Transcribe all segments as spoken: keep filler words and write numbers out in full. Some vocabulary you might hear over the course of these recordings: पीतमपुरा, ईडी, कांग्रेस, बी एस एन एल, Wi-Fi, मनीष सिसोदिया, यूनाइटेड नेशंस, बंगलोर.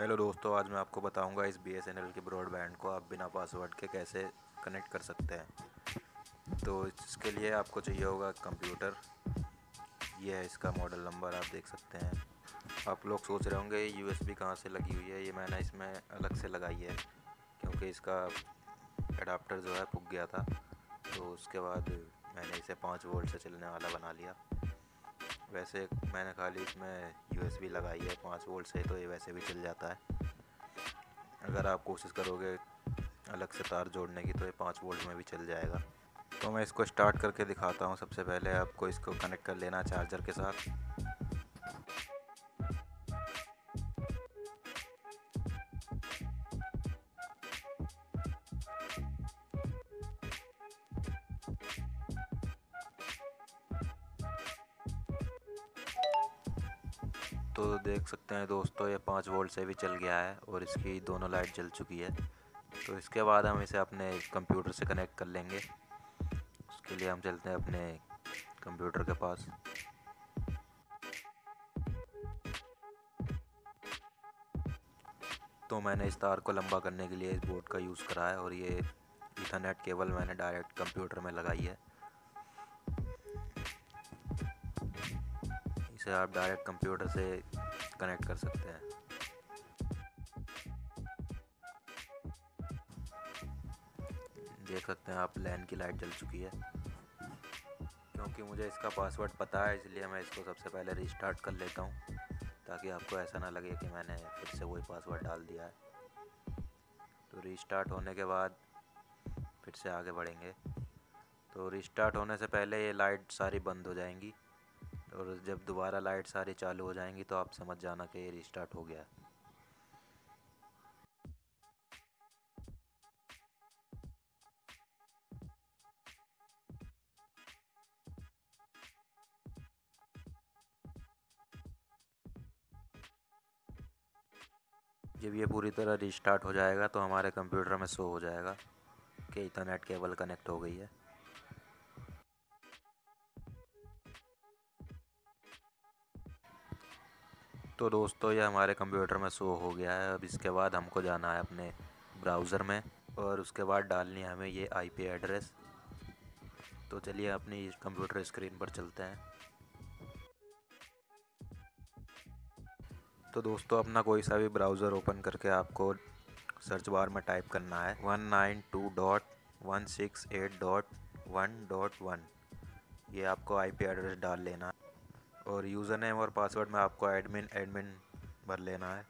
Hello दोस्तों, आज मैं आपको बताऊंगा इस बी एस एन एल के ब्रॉडबैंड को आप बिना पासवर्ड के कैसे कनेक्ट कर सकते हैं। तो इसके लिए आपको चाहिए होगा कंप्यूटर। यह है इसका मॉडल नंबर, आप देख सकते हैं। आप लोग सोच रहे होंगे यू एस बी कहाँ से लगी हुई है। ये मैंने इसमें अलग से लगाई है क्योंकि इसका अडाप्टर जो है फूक गया था, तो उसके बाद मैंने इसे पाँच वोल्ट से चलने वाला बना लिया। वैसे मैंने खाली इसमें यू एस बी लगाई है पाँच वोल्ट से, तो ये वैसे भी चल जाता है। अगर आप कोशिश करोगे अलग से तार जोड़ने की तो ये पाँच वोल्ट में भी चल जाएगा। तो मैं इसको स्टार्ट करके दिखाता हूँ। सबसे पहले आपको इसको कनेक्ट कर लेना चार्जर के साथ। तो देख सकते हैं दोस्तों, ये पाँच वोल्ट से भी चल गया है और इसकी दोनों लाइट जल चुकी है। तो इसके बाद हम इसे अपने कंप्यूटर से कनेक्ट कर लेंगे। उसके लिए हम चलते हैं अपने कंप्यूटर के पास। तो मैंने इस तार को लंबा करने के लिए इस बोर्ड का यूज़ करा है और ये ईथरनेट केबल मैंने डायरेक्ट कंप्यूटर में लगाई है। आप डायरेक्ट कंप्यूटर से कनेक्ट कर सकते हैं। देख सकते हैं आप, लैन की लाइट जल चुकी है। क्योंकि मुझे इसका पासवर्ड पता है इसलिए मैं इसको सबसे पहले रिस्टार्ट कर लेता हूं, ताकि आपको ऐसा ना लगे कि मैंने फिर से वही पासवर्ड डाल दिया है। तो रिस्टार्ट होने के बाद फिर से आगे बढ़ेंगे। तो रिस्टार्ट होने से पहले ये लाइट सारी बंद हो जाएंगी और जब दोबारा लाइट सारी चालू हो जाएंगी तो आप समझ जाना कि ये रिस्टार्ट हो गया है। जब ये पूरी तरह रिस्टार्ट हो जाएगा तो हमारे कंप्यूटर में शो हो जाएगा कि ईथरनेट केबल कनेक्ट हो गई है। तो दोस्तों, ये हमारे कंप्यूटर में शो हो गया है। अब इसके बाद हमको जाना है अपने ब्राउज़र में और उसके बाद डालनी है हमें ये आई पी एड्रेस। तो चलिए अपनी कंप्यूटर स्क्रीन पर चलते हैं। तो दोस्तों, अपना कोई सा भी ब्राउज़र ओपन करके आपको सर्च बार में टाइप करना है one nine two dot one six eight dot one dot one. ये आपको आई पी एड्रेस डाल लेना है और यूज़र नेम और पासवर्ड में आपको एडमिन एडमिन भर लेना है।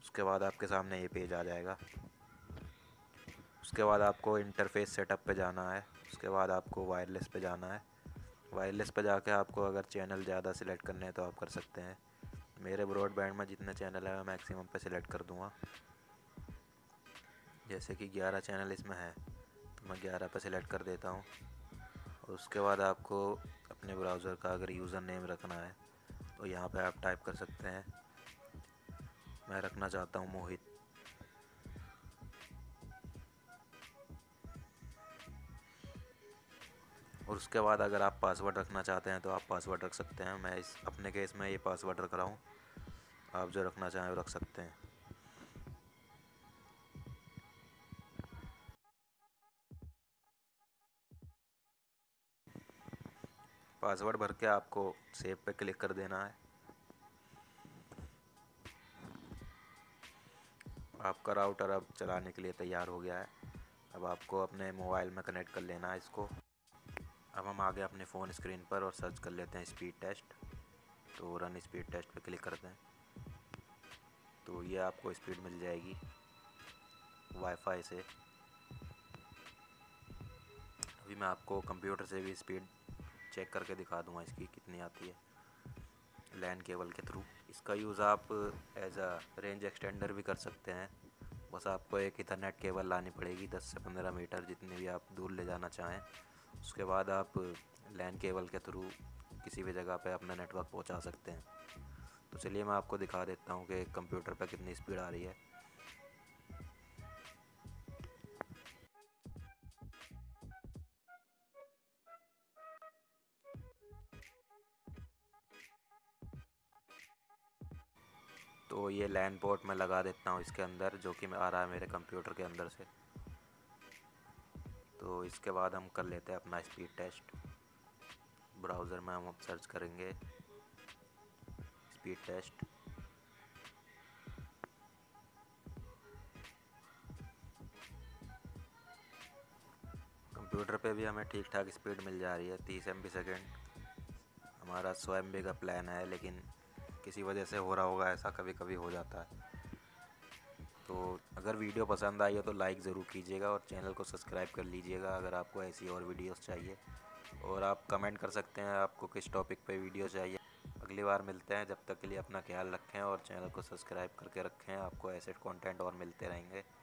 उसके बाद आपके सामने ये पेज आ जाएगा। उसके बाद आपको इंटरफेस सेटअप पे जाना है। उसके बाद आपको वायरलेस पे जाना है। वायरलेस पे जाके आपको अगर चैनल ज़्यादा सिलेक्ट करने हैं तो आप कर सकते हैं। मेरे ब्रॉडबैंड में जितने चैनल हैं मैं मैक्सिमम पे सिलेक्ट कर दूँगा। जैसे कि ग्यारह चैनल इसमें हैं तो मैं ग्यारह पे सिलेक्ट कर देता हूँ। उसके बाद आपको अपने ब्राउज़र का अगर यूज़र नेम रखना है तो यहाँ पे आप टाइप कर सकते हैं। मैं रखना चाहता हूँ मोहित। और उसके बाद अगर आप पासवर्ड रखना चाहते हैं तो आप पासवर्ड रख सकते हैं। मैं इस अपने केस में ये पासवर्ड रख रहा हूँ, आप जो रखना चाहें वो रख सकते हैं। पासवर्ड भर के आपको सेव पे क्लिक कर देना है। आपका राउटर अब चलाने के लिए तैयार हो गया है। अब आपको अपने मोबाइल में कनेक्ट कर लेना है इसको। अब हम आगे अपने फ़ोन स्क्रीन पर और सर्च कर लेते हैं स्पीड टेस्ट। तो रन स्पीड टेस्ट पे क्लिक करते हैं तो ये आपको स्पीड मिल जाएगी वाईफाई से। अभी मैं आपको कंप्यूटर से भी स्पीड चेक करके दिखा दूंगा इसकी कितनी आती है लैन केबल के थ्रू। इसका यूज़ आप एज अ रेंज एक्सटेंडर भी कर सकते हैं। बस आपको एक ईथरनेट केबल लानी पड़ेगी दस से पंद्रह मीटर, जितनी भी आप दूर ले जाना चाहें। उसके बाद आप लैन केबल के थ्रू किसी भी जगह पे अपना नेटवर्क पहुंचा सकते हैं। तो चलिए मैं आपको दिखा देता हूँ कि कंप्यूटर पर कितनी स्पीड आ रही है। तो ये लैन पोर्ट मैं लगा देता हूँ इसके अंदर, जो कि आ रहा है मेरे कंप्यूटर के अंदर से। तो इसके बाद हम कर लेते हैं अपना स्पीड टेस्ट। ब्राउज़र में हम अब सर्च करेंगे स्पीड टेस्ट। कंप्यूटर पे भी हमें ठीक ठाक स्पीड मिल जा रही है, तीस एम बी सेकेंड। हमारा सौ एम बी का प्लान है, लेकिन किसी वजह से हो रहा होगा ऐसा, कभी कभी हो जाता है। तो अगर वीडियो पसंद आई हो तो लाइक ज़रूर कीजिएगा और चैनल को सब्सक्राइब कर लीजिएगा अगर आपको ऐसी और वीडियोस चाहिए। और आप कमेंट कर सकते हैं आपको किस टॉपिक पे वीडियो चाहिए। अगली बार मिलते हैं, जब तक के लिए अपना ख्याल रखें और चैनल को सब्सक्राइब करके रखें। आपको ऐसे कॉन्टेंट और मिलते रहेंगे।